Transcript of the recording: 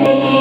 me.